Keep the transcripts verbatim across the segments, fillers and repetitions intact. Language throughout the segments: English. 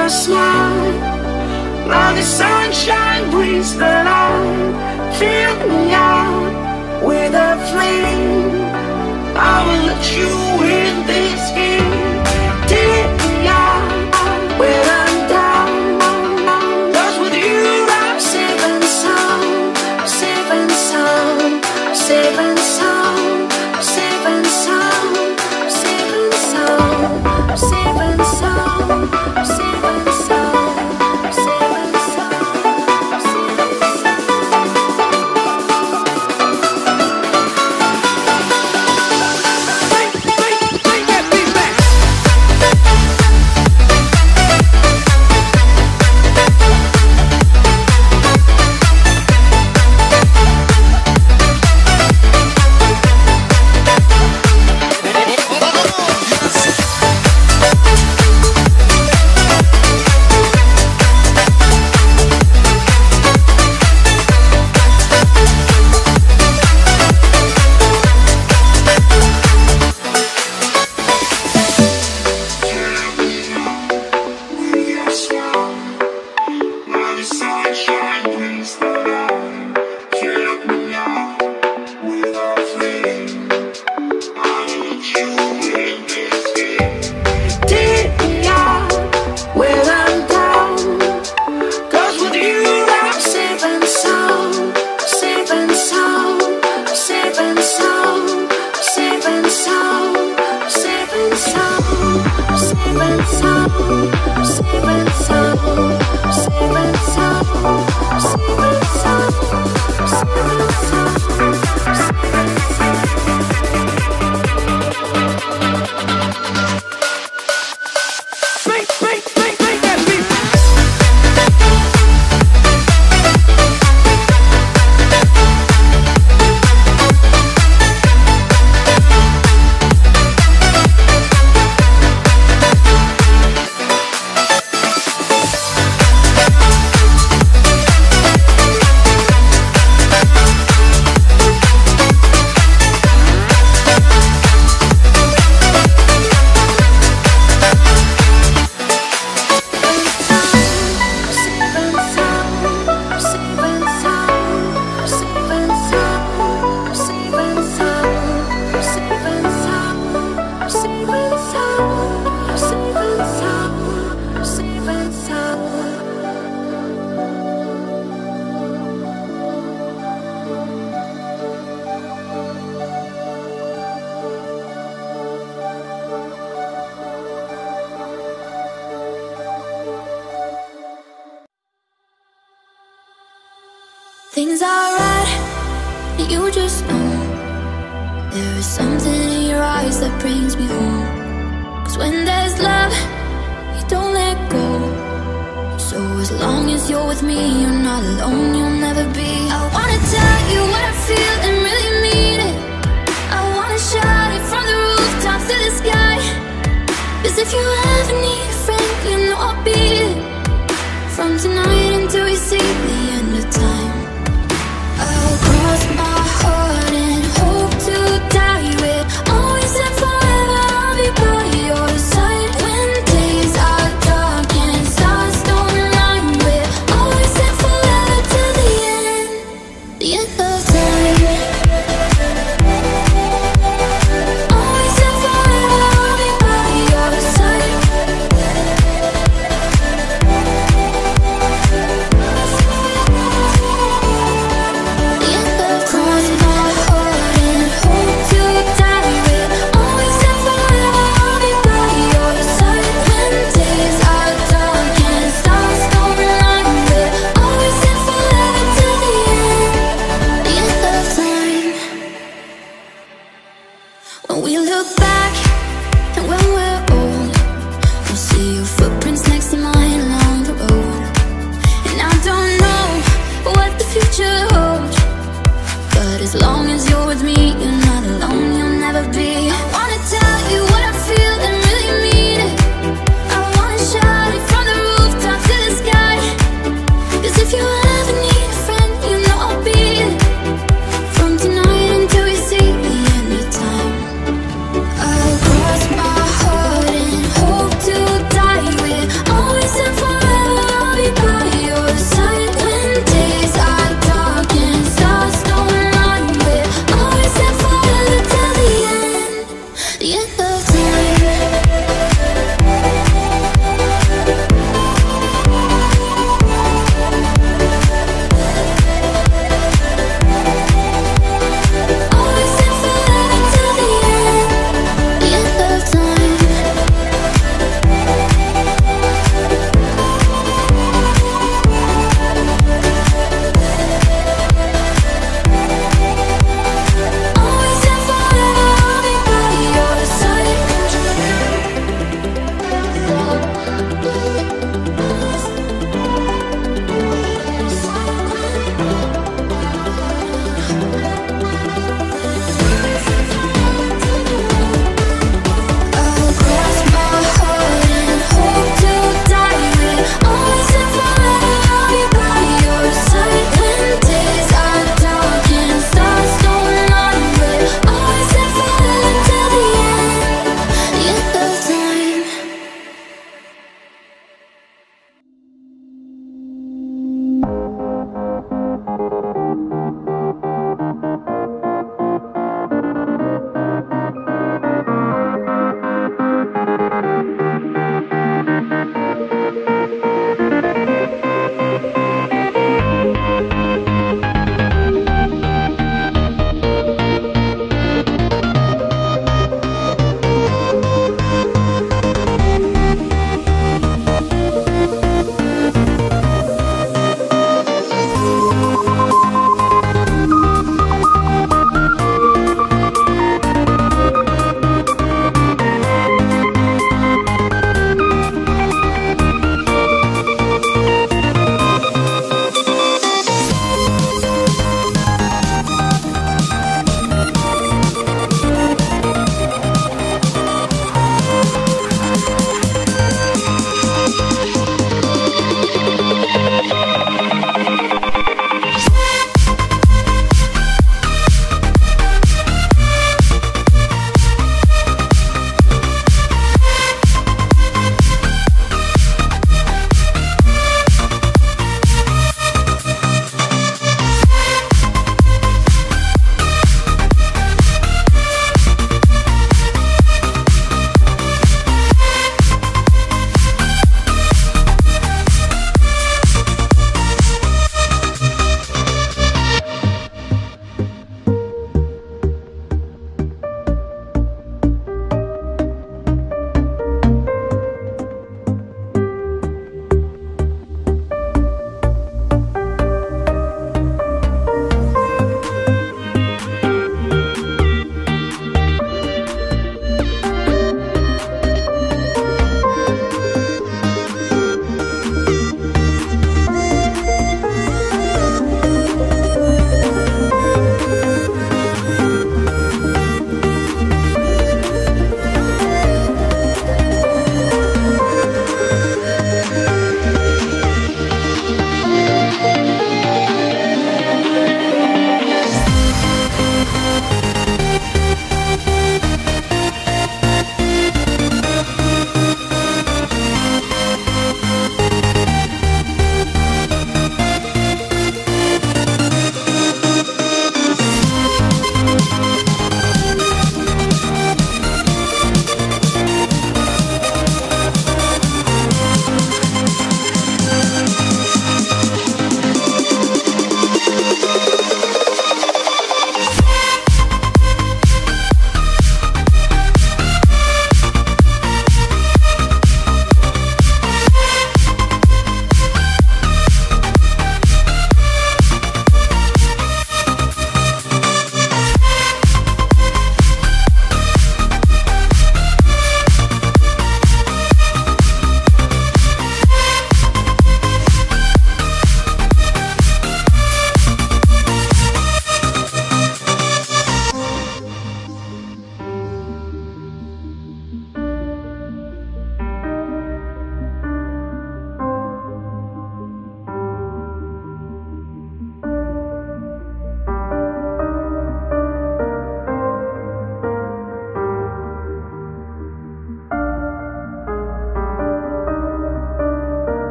your smile. Now the sunshine brings the light. Fill me out with a flame. I will let you in this game. Take me out with a down. Cause with you I'm safe and sound. I'm safe and sound. I'm safe and sound. I'm safe and sound. I'm safe and sound. I'm safe and sound. I'm safe and sound. Things are right, you just know. There is something in your eyes that brings me home. Cause when there's love, you don't let go. So as long as you're with me, you're not alone, you'll never be. I wanna tell you what I feel and really mean it. I wanna shout it from the rooftops to the sky. Cause if you ever need a friend, you know I'll be it. From tonight until you see the end of time. I'll cross my heart and hope to die with always and forever. I'll be by your side when days are dark and stars don't align with always and forever till the end, the end of time. Always and forever, I'll be by your side. Oh,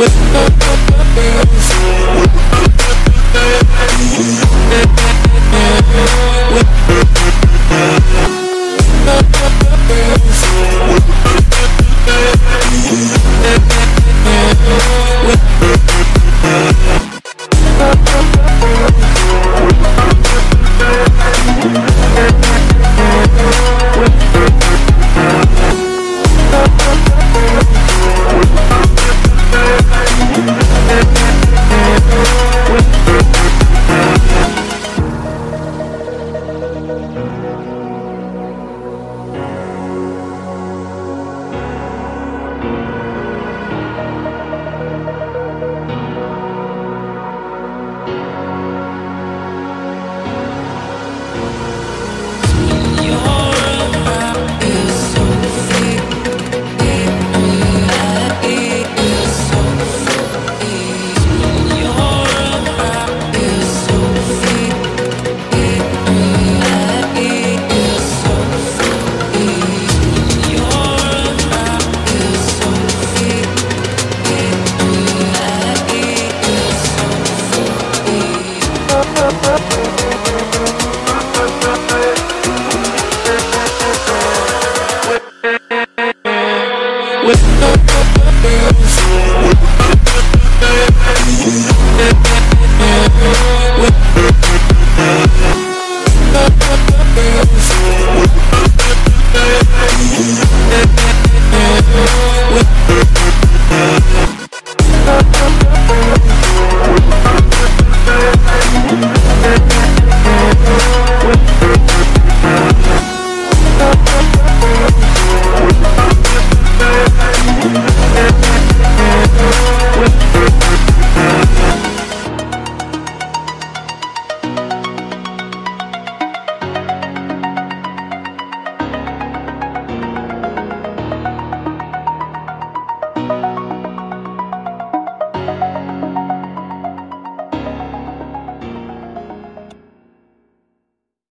We'll be right back.